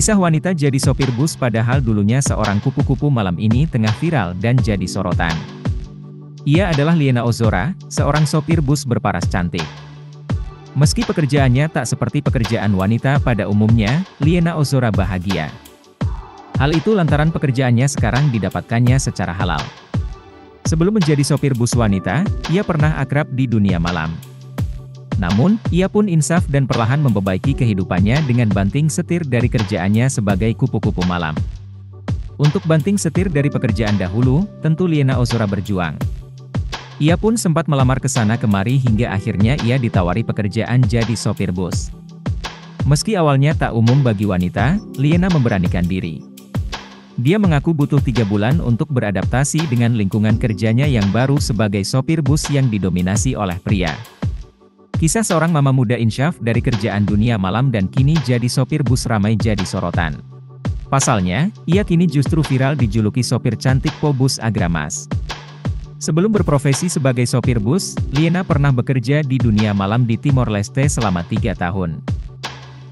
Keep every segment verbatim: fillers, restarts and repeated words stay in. Kisah wanita jadi sopir bus padahal dulunya seorang kupu-kupu malam ini tengah viral dan jadi sorotan. Ia adalah Lina Ozora, seorang sopir bus berparas cantik. Meski pekerjaannya tak seperti pekerjaan wanita pada umumnya, Lina Ozora bahagia. Hal itu lantaran pekerjaannya sekarang didapatkannya secara halal. Sebelum menjadi sopir bus wanita, ia pernah akrab di dunia malam. Namun, ia pun insaf dan perlahan memperbaiki kehidupannya dengan banting setir dari kerjaannya sebagai kupu-kupu malam. Untuk banting setir dari pekerjaan dahulu, tentu Lina Ozora berjuang. Ia pun sempat melamar ke sana kemari hingga akhirnya ia ditawari pekerjaan jadi sopir bus. Meski awalnya tak umum bagi wanita, Lina memberanikan diri. Dia mengaku butuh tiga bulan untuk beradaptasi dengan lingkungan kerjanya yang baru sebagai sopir bus yang didominasi oleh pria. Kisah seorang mama muda insyaf dari kerjaan dunia malam dan kini jadi sopir bus ramai jadi sorotan. Pasalnya, ia kini justru viral dijuluki sopir cantik Pobus Agramas. Sebelum berprofesi sebagai sopir bus, Lina pernah bekerja di dunia malam di Timor Leste selama tiga tahun.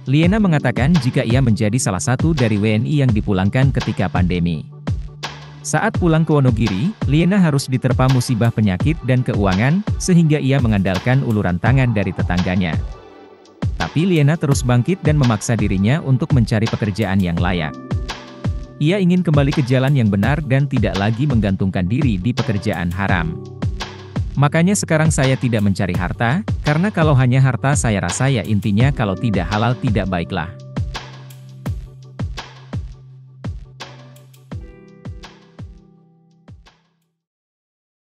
Lina mengatakan jika ia menjadi salah satu dari W N I yang dipulangkan ketika pandemi. Saat pulang ke Wonogiri, Lina harus diterpa musibah penyakit dan keuangan, sehingga ia mengandalkan uluran tangan dari tetangganya. Tapi Lina terus bangkit dan memaksa dirinya untuk mencari pekerjaan yang layak. Ia ingin kembali ke jalan yang benar dan tidak lagi menggantungkan diri di pekerjaan haram. Makanya sekarang saya tidak mencari harta, karena kalau hanya harta saya rasa ya intinya kalau tidak halal tidak baiklah.